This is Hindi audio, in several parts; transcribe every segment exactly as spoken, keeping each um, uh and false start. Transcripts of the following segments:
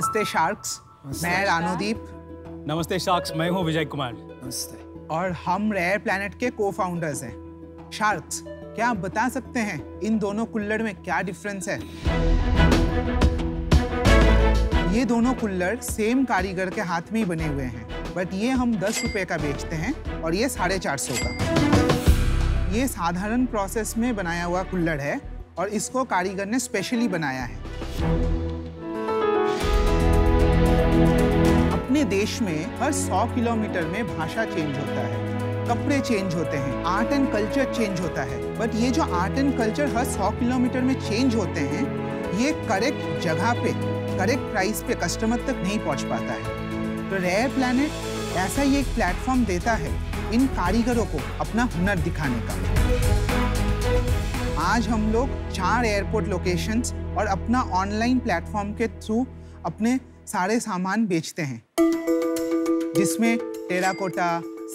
नमस्ते शार्क्स, मैं रानोदीप। नमस्ते शार्क्स, मैं हूँ विजय कुमार। नमस्ते। और हम रेयर प्लैनेट के को फाउंडर्स हैं। शार्क्स, क्या आप बता सकते हैं इन दोनों कुल्लड़ में क्या डिफरेंस है? ये दोनों कुल्लड़ सेम कारीगर के हाथ में ही बने हुए हैं, बट ये हम दस रुपए का बेचते हैं और ये साढ़े चार सौ का। ये साधारण प्रोसेस में बनाया हुआ कुल्लड़ है और इसको कारीगर ने स्पेशली बनाया है। अपने देश में हर सौ किलोमीटर में भाषा चेंज होता है, कपड़े चेंज होते हैं, आर्ट एंड कल्चर चेंज होता है, बट ये जो आर्ट एंड कल्चर हर सौ किलोमीटर में चेंज होते हैं, ये करेक्ट जगह पे करेक्ट प्राइस पे कस्टमर तक नहीं पहुंच पाता है। तो रेयर प्लैनेट ऐसा ही एक प्लेटफॉर्म देता है इन कारीगरों को अपना हुनर दिखाने का। आज हम लोग चार एयरपोर्ट लोकेशंस और अपना ऑनलाइन प्लेटफॉर्म के थ्रू अपने सारे सामान बेचते हैं, जिसमें terracotta,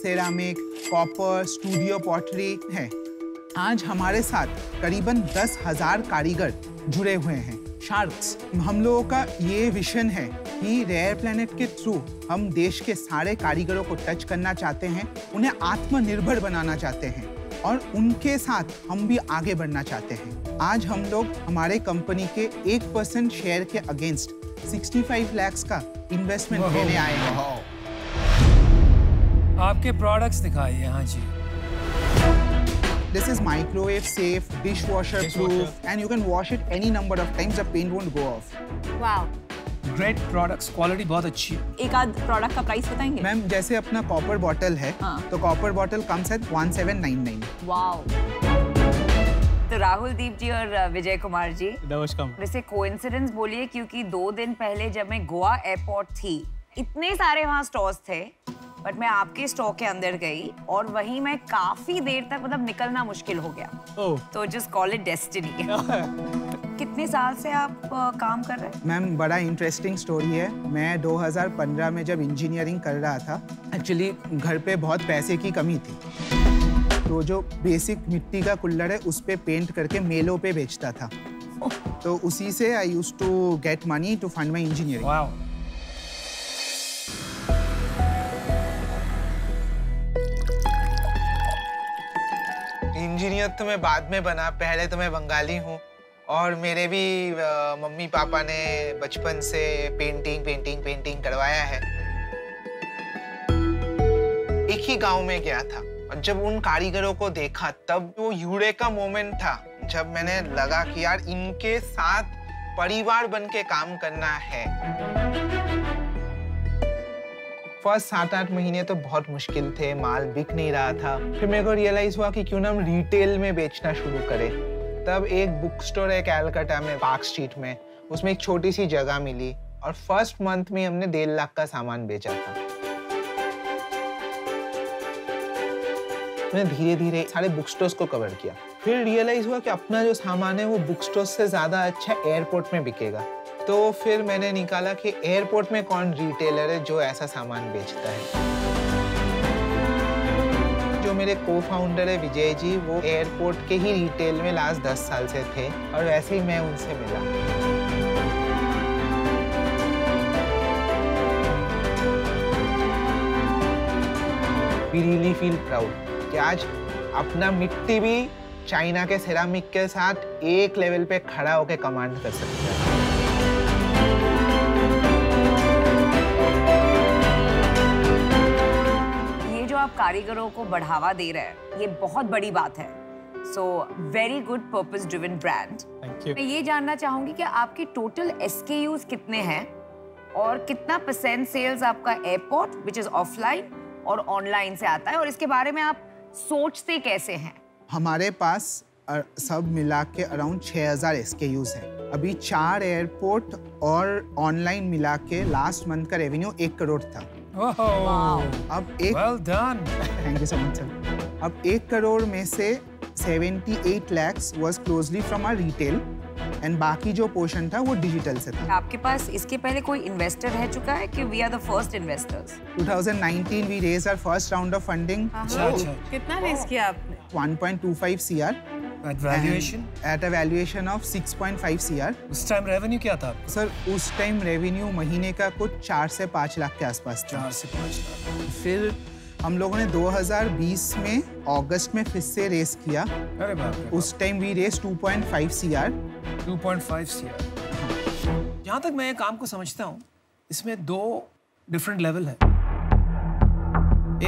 ceramic, copper, studio pottery है। आज हमारे साथ करीबन दस हजार कारीगर जुड़े हुए हैं। शार्क्स, हम लोगों का ये विजन है कि रेयर प्लैनेट के थ्रू हम देश के सारे कारीगरों को टच करना चाहते हैं, उन्हें आत्मनिर्भर बनाना चाहते हैं और उनके साथ हम भी आगे बढ़ना चाहते हैं। आज हम लोग हमारे कंपनी के एक परसेंट शेयर के अगेंस्ट पैंसठ लाख का इन्वेस्टमेंट लेने आए हैं। आपके प्रोडक्ट्स दिखाइए। हाँ जी, this is microwave safe, dish washer proof and you can wash it any number of times, the paint won't go off. Wow, great products, quality बहुत अच्छी है। एक आध प्रोडक्ट का प्राइस बताएंगे मैम? जैसे अपना कॉपर बॉटल है, हाँ। तो कॉपर बॉटल कम्स एट सत्रह सौ निन्यानवे। वाओ। तो राहुल दीप जी और विजय कुमार जी, नमस्कार। वैसे कोइंसिडेंस बोलिए, क्योंकि दो दिन पहले जब मैं गोवा एयरपोर्ट थी, इतने सारे वहाँ स्टोर्स थे, बट मैं आपके स्टोर के अंदर गई और वहीं मैं काफी देर तक, मतलब निकलना मुश्किल हो गया। oh. तो जस्ट कॉल इट डेस्टिनी। कितने साल से आप uh, काम कर रहे हैं? मैम, बड़ा इंटरेस्टिंग स्टोरी है। मैं दो हज़ार पंद्रह में जब इंजीनियरिंग कर रहा था, एक्चुअली घर पे बहुत पैसे की कमी थी, तो जो बेसिक मिट्टी का कुल्लड़ है उस पे पेंट करके मेलों पे बेचता था। oh. तो उसी से I use to get money to fund my engineering. wow. Engineer तो मैं बाद में बना, पहले तो मैं बंगाली हूँ और मेरे भी मम्मी पापा ने बचपन से पेंटिंग पेंटिंग पेंटिंग करवाया है। एक ही गांव में गया था और जब उन कारीगरों को देखा, तब वो यूरे का मोमेंट था, जब मैंने लगा कि यार इनके साथ परिवार बनके काम करना है। फर्स्ट सात आठ महीने तो बहुत मुश्किल थे, माल बिक नहीं रहा था। फिर मेरे को रियलाइज हुआ कि क्यों ना हम रिटेल में बेचना शुरू करें। तब एक बुक स्टोर है कैलकाटा में, पार्क स्ट्रीट में, उसमें एक छोटी सी जगह मिली और फर्स्ट मंथ में हमने डेढ़ लाख का सामान बेचा था। मैंने धीरे धीरे सारे बुक स्टोर्स को कवर किया। फिर रियलाइज हुआ कि अपना जो सामान है वो बुक स्टोर्स से ज्यादा अच्छा एयरपोर्ट में बिकेगा। तो फिर मैंने निकाला कि एयरपोर्ट में कौन रिटेलर है जो ऐसा सामान बेचता है। जो मेरे को फाउंडर है विजय जी, वो एयरपोर्ट के ही रिटेल में लास्ट दस साल से थे और वैसे ही मैं उनसे मिला। We really feel proud कि आज अपना मिट्टी भी चाइना के सेरामिक के साथ एक लेवल पे खड़ा होकर कमांड कर सकता है। ये जो आप कारीगरों को बढ़ावा दे रहे हैं, ये बहुत बड़ी बात है। So very good purpose driven brand. Thank you. मैं ये जानना चाहूंगी कि आपके टोटल एस के यूज़ कितने हैं और कितना परसेंट सेल्स आपका एयरपोर्ट विच इज ऑफलाइन और ऑनलाइन से आता है, और इसके बारे में आप सोचते कैसे हैं? हमारे पास सब मिला के अराउंड छह हज़ार एस के यूज़ हैं। अभी चार एयरपोर्ट और ऑनलाइन मिला के लास्ट मंथ का रेवेन्यू एक करोड़ था। oh, अब एक well done. Thank you so much, sir. अब एक करोड़ में से अठहत्तर lakh was closely from our retail and बाकी जो पोर्शन था वो डिजिटल से था। आपके पास इसके पहले कोई इन्वेस्टर रह चुका है कि we are the first investors? दो हज़ार उन्नीस we raise our first round of funding. कितना रेज किया आपने? One point two five C R. At valuation? At a valuation of six point five crore. उस टाइम रेवेन्यू क्या था? सर उस टाइम रेवेन्यू महीने का कुछ चार से पाँच लाख के आसपास था। चार से पाँच लाख। फिर हम लोगों ने दो हज़ार बीस में अगस्त में फिर से रेस किया। अरे बाप। उस time we raise two point five crore। Two point five crore। जहाँ तक मैं ये काम को समझता हूँ, इसमें दो डिफरेंट लेवल है।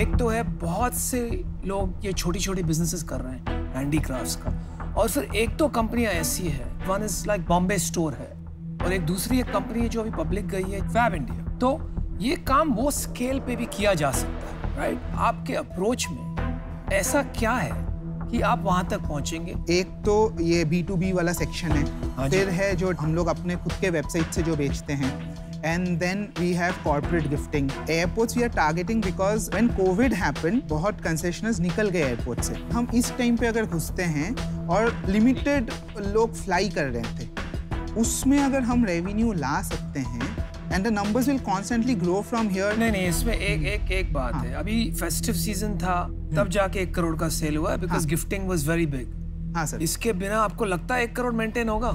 एक तो है बहुत से लोग ये छोटी छोटी बिजनेसेस कर रहे हैं हैंडीक्राफ्ट्स का, और फिर एक तो कंपनियां ऐसी है, one is like Bombay store है, और एक दूसरी एक कंपनी है जो अभी पब्लिक गई है, फैब इंडिया। तो ये काम वो स्केल पे भी किया जा सकता है, राइट? आपके अप्रोच में ऐसा क्या है कि आप वहाँ तक पहुँचेंगे? एक तो ये बी टू बी वाला सेक्शन है, फिर है जो हम लोग अपने खुद के वेबसाइट से जो बेचते हैं, and then we have corporate gifting. Airports we are targeting because when COVID happened, बहुत concessionaires निकल गए airport से। हम इस time पे अगर घुसते हैं और limited लोग fly कर रहे थे, उसमें अगर हम revenue ला सकते हैं and the numbers will constantly grow from here. नहीं नहीं, इसमें एक एक एक बात है। अभी festive season था, तब जाके एक करोड़ का sale हुआ because gifting was very big. हाँ सर। इसके बिना आपको लगता है एक करोड़ maintain होगा?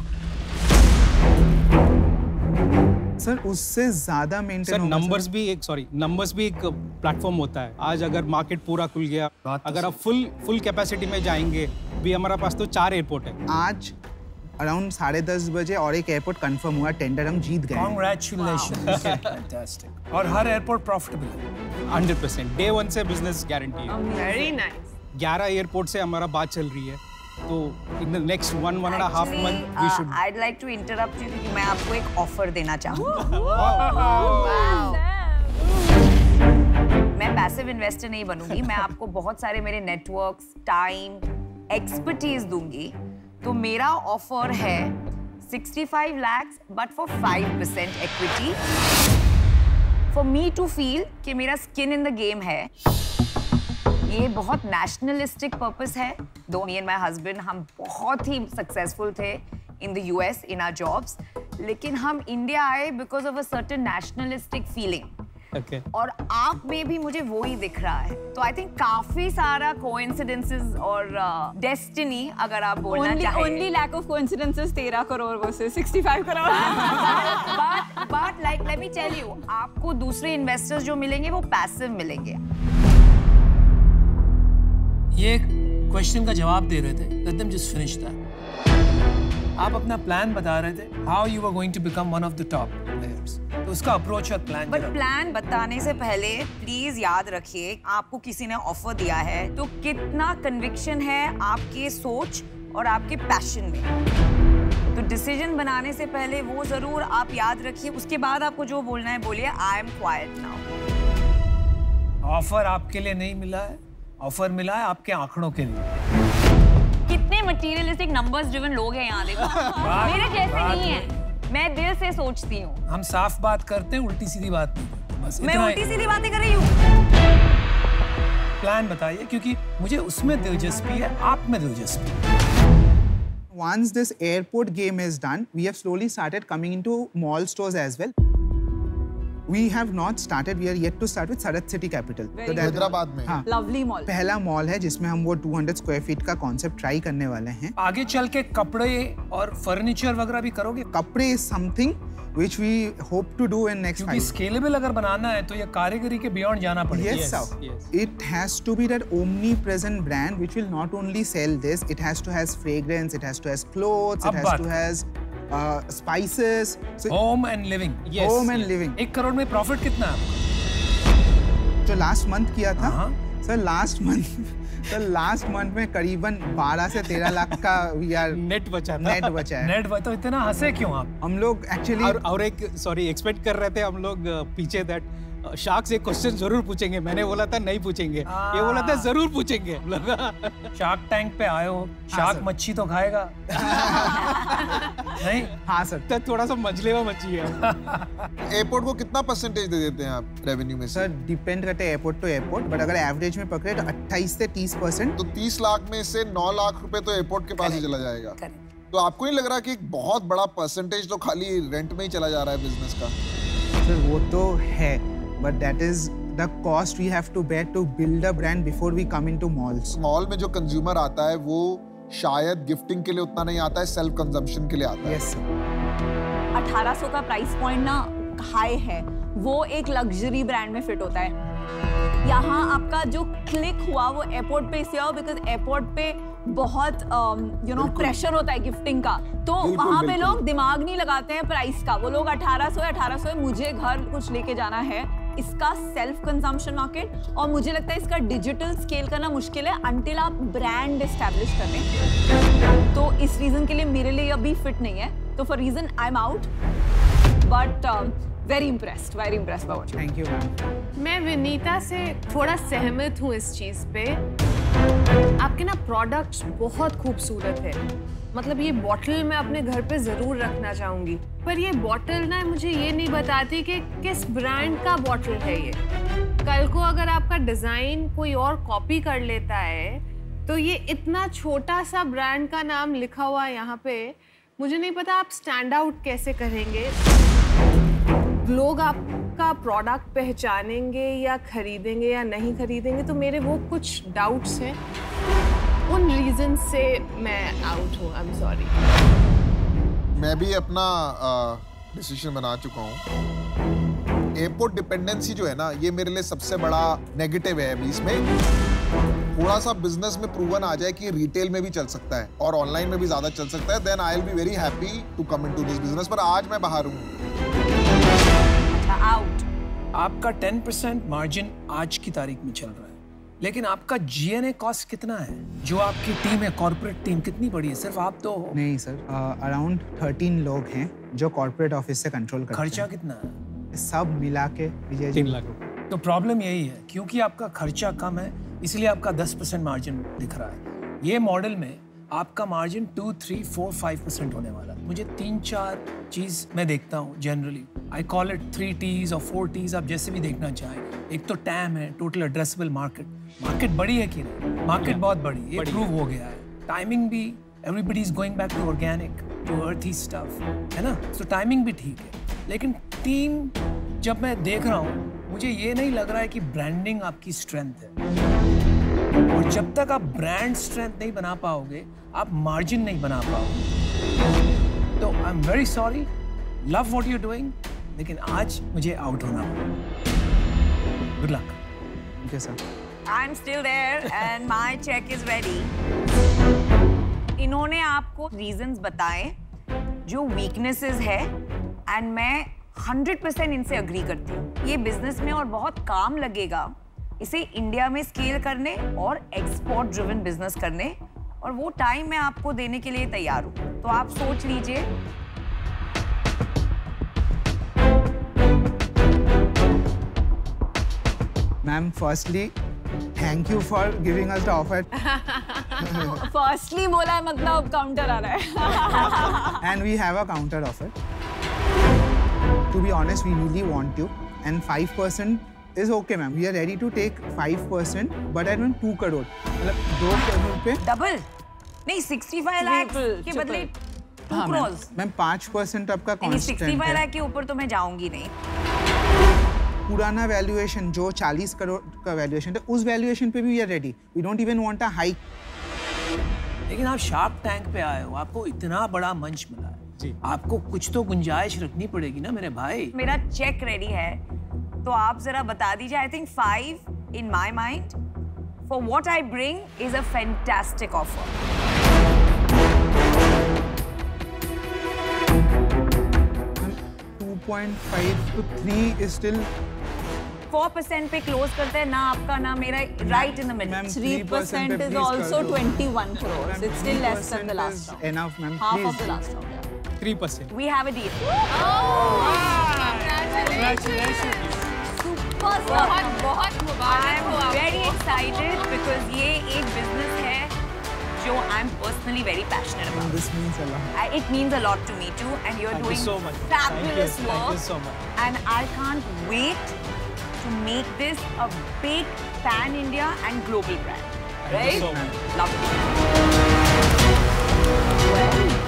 सर उससे ज़्यादा मेंटेन होगा। सर नंबर्स भी एक सॉरी नंबर्स भी एक प्लेटफॉर्म होता है। आज अगर मार्केट पूरा खुल गया, अगर आप फुल फुल कैपेसिटी में जाएंगे, भी हमारा पास तो चार एयरपोर्ट है। आज अराउंड साढ़े दस बजे और एक एयरपोर्ट कंफर्म हुआ, टेंडर हम जीत गए। कांग्रेचुलेशंस। और हर एयरपोर्ट प्रॉफिटेबल है, हंड्रेड परसेंट डे वन से बिजनेस गारंटी है। Very nice. ग्यारह एयरपोर्ट से हमारा बात चल रही है, तो in the next one one and half month we should. I'd like to interrupt you क्योंकि मैं आपको एक ऑफर देना चाहूँगा। मैं पैसिव इन्वेस्टर नहीं बनूंगी, मैं आपको बहुत सारे मेरे नेटवर्क्स, टाइम, एक्सपर्टीज दूंगी। तो मेरा ऑफर है sixty five lakh but for five percent equity, for me to feel कि मेरा स्किन इन द गेम है। ये बहुत नेशनलिस्टिक पर्पस है। दो मी एंड माई हस्बैंड हम बहुत ही सक्सेसफुल थे in the US in our jobs, लेकिन हम इंडिया आए because of a certain nationalistic feeling, और आप में भी मुझे वो ही दिख रहा है। तो आई थिंक काफी सारा कोइंसिडेंसेस और डेस्टिनी uh, अगर आप बोलना चाहें। ओनली लैक ऑफ कोइंसिडेंसेस तेरह crore versus sixty five crore. But but like let me tell you, आपको दूसरे इन्वेस्टर्स जो मिलेंगे वो पैसिव मिलेंगे। ये क्वेश्चन का जवाब दे रहे थे, let them just finish that. आप अपना प्लान बता रहे थे, how you are going to become one of the top players, तो उसका अप्रोच और प्लान। बट प्लान बताने से पहले प्लीज याद रखिए, आपको किसी ने ऑफर दिया है तो कितना कन्विक्शन है आपके सोच और आपके पैशन में। तो डिसीजन बनाने से पहले वो जरूर आप याद रखिए। उसके बाद आपको जो बोलना है बोलिए। I am quiet now. Offer आपके लिए नहीं मिला है, ऑफर मिला है आपके आंकड़ों के लिए। कितने मटेरियलिस्टिक नंबर्स ड्रिवन लोग हैं यहाँ, देखो। मेरे जैसे नहीं है, मैं दिल से सोचती हूँ। हम साफ बात करते हैं, उल्टी सीधी बात नहीं। बस मैं उल्टी सीधी बातें कर रही हूँ। प्लान बताइए, क्योंकि मुझे उसमें दिलचस्पी है, आप में दिलचस्पी है। Once this airport game is done, we have slowly started coming into mall stores as well. We have not started. We are yet to start with Sarat City Capital. तो हैदराबाद में हाँ, लवली मॉल पहला मॉल है जिसमें हम वो दो सौ स्क्वायर फीट का कॉन्सेप्ट ट्राई करने वाले हैं। आगे चल के कपड़े और फर्नीचर वगैरह भी करोगे? कपड़े is something which we hope to do in next five. क्योंकि स्केलेबल अगर बनाना है तो ये कारीगरी के बियॉन्ड जाना पड़ेगा। Yes sir. It has to be that omnipresent brand which will not only sell this. It has to has fragrance. It has to has clothes. It has to has Uh, spices, so home and living. Yes. Home and living. एक करोड़ में प्रॉफिट कितना है? जो लास्ट मंथ किया था, sir last month, sir last month में करीबन बारह से तेरह लाख का वी आर नेट बचा था। नेट बचा है। नेट बचा। इतना हंसे क्यों आप? हम लोग एक्चुअली और, और एक सॉरी एक्सपेक्ट कर रहे थे हम लोग पीछे दैट शार्क से क्वेश्चन जरूर पूछेंगे। मैंने बोला था नहीं पूछेंगे, ये बोला था जरूर पूछेंगे। शार्क टैंक पे आए हो, शार्क मच्छी तो खाएगा नहीं? हाँ सर, थोड़ा सा मजलेवा मच्छी है। एयरपोर्ट को कितना परसेंटेज दे देते हैं आप रेवेन्यू में? सर डिपेंड करते हैं एयरपोर्ट टू एयरपोर्ट, बट अगर एवरेज में पकड़े तो अट्ठाईस से तीस परसेंट। तो तीस लाख में से नौ लाख रुपए तो एयरपोर्ट के पास ही चला जाएगा। तो आपको नहीं लग रहा कि एक बहुत बड़ा परसेंटेज तो खाली रेंट में ही चला जा रहा है बिजनेस का? सर वो तो है, but that is the cost we have to bear to build a brand before we come into malls. Mall में जो consumer आता है वो शायद गिफ्टिंग के लिए उतना नहीं आता है, सेल्फ कंजम्पशन के लिए आता है। yes. अठारह सौ का प्राइस पॉइंट ना हाई है, वो एक लग्जरी ब्रांड में फिट होता है। यहाँ आपका जो क्लिक हुआ वो एयरपोर्ट पे इसलिए हुआ बिकॉज एयरपोर्ट पे बहुत यू नो प्रेशर होता है गिफ्टिंग का, तो वहाँ पे लोग दिमाग नहीं लगाते हैं प्राइस का, वो लोग अठारह सौ अठारह सौ मुझे घर कुछ लेके जाना है। इसका सेल्फ कंजम्पशन मार्केट और मुझे लगता है इसका डिजिटल स्केल करना मुश्किल है अंटिल आप ब्रांड एस्टेब्लिश कर लें, तो इस रीजन के लिए मेरे लिए अभी फिट नहीं है, तो for reason I am out, but very impressed, very impressed by what. Thank you ma'am. मैं विनीता से थोड़ा सहमत हूँ इस चीज़ पे। आपके ना प्रोडक्ट्स बहुत खूबसूरत है, मतलब ये बॉटल मैं अपने घर पे जरूर रखना चाहूंगी, पर ये बॉटल ना मुझे ये नहीं बताती कि किस ब्रांड का बॉटल है ये। कल को अगर आपका डिज़ाइन कोई और कॉपी कर लेता है तो ये इतना छोटा सा ब्रांड का नाम लिखा हुआ यहाँ पे, मुझे नहीं पता आप स्टैंड आउट कैसे करेंगे, लोग आपका प्रोडक्ट पहचानेंगे या खरीदेंगे या नहीं खरीदेंगे, तो मेरे वो कुछ डाउट्स हैं, उन रीजन से मैं आउट हूँ। I am sorry. मैं भी अपना डिसीजन बना चुका हूँ। एयरपोर्ट डिपेंडेंसी जो है ना, ये मेरे लिए सबसे बड़ा नेगेटिव है। अभी इसमें थोड़ा सा बिजनेस में प्रूवन आ जाए कि रिटेल में भी चल सकता है और ऑनलाइन में भी ज्यादा चल सकता है, then I will be very happy to come into this business, पर आज मैं बाहर हूँ। Out. आपका टेन परसेंट मार्जिन आज की तारीख में चल रहा है, लेकिन आपका जीएनए कॉस्ट कितना है? जो आपकी टीम है, कॉर्पोरेट टीम कितनी बड़ी है? सिर्फ आप तो नहीं सर, अराउंड थर्टीन लोग हैं जो कॉर्पोरेट ऑफिस से कंट्रोल करते हैं। खर्चा कितना है सब मिला के? विजय जी तीन लाख। तो प्रॉब्लम यही है, क्योंकि आपका खर्चा कम है इसलिए आपका दस परसेंट मार्जिन दिख रहा है। ये मॉडल में आपका margin two three four five percent होने वाला है। मुझे तीन चार चीज़ मैं देखता हूँ generally, I call it three Ts और फोर टीज, आप जैसे भी देखना चाहें। एक तो टैम है, टोटल एड्रेसेबल मार्केट, मार्केट बड़ी है कि नहीं? मार्केट बहुत बड़ी, ये प्रूव हो गया है। टाइमिंग भी, everybody is going back to organic, to earthy stuff, है ना, सो टाइमिंग भी ठीक है। लेकिन टीम जब मैं देख रहा हूँ, मुझे ये नहीं लग रहा है कि ब्रांडिंग आपकी स्ट्रेंथ है, और जब तक आप ब्रांड स्ट्रेंथ नहीं बना पाओगे आप मार्जिन नहीं बना पाओगे। तो I am very sorry, love what you doing, लेकिन आज मुझे आउट होना होगा। Good luck. Okay sir. I am still there and my cheque is ready. इन्होंने आपको रीजंस बताए जो वीकनेसेस है, एंड मैं हंड्रेड परसेंट इनसे अग्री करती हूँ। ये बिजनेस में और बहुत काम लगेगा, इसे इंडिया में स्केल करने और एक्सपोर्ट ड्रिवन बिजनेस करने, और वो टाइम मैं आपको देने के लिए तैयार हूँ। तो आप सोच लीजिए। Ma'am, firstly thank you for giving us the offer. Firstly बोला है, मतलब काउंटर आ रहा है। And we have a counter offer. To be honest, we really want you, and five percent is okay ma'am, we are ready to take five percent, but I don't two crore, मतलब दो करोड़ पे डबल नहीं, सिक्सटी फाइव लाख के बदले टू करोड़। मैम पाँच परसेंट आपका कांस्टेंट है, सिक्सटी फाइव लाख के ऊपर तो मैं जाऊंगी नहीं। पुराना वैल्यूएशन जो चालीस करोड़ का वैल्यूएशन था, उस वैल्यूएशन पे भी we are ready, we don't even want a hike. लेकिन आप शार्क टैंक पे आए हो, आपको इतना बड़ा मंच मिला है जी, आपको कुछ तो गुंजाइश रखनी पड़ेगी ना मेरे भाई। मेरा चेक रेडी है, तो आप जरा बता दीजिए। I think five in my mind for what I bring is a fantastic offer. Two point five two three is still. Four percent पे क्लोज करते हैं ना आपका ना मेरा, right in the middle. Three percent is also twenty one crore, it's still less than the last round. Enough ma'am, half of the last round. Three percent we have a deal. Congratulations. बहुत बहुत मुबारक हो। वेरी एक्साइटेड बिकॉज ये एक बिजनेस है जो I am personally very passionate about. This means a lot, it means a lot to me too, and you are doing fabulous work, and I can't wait to make this a big pan India and global brand, right? Lovely.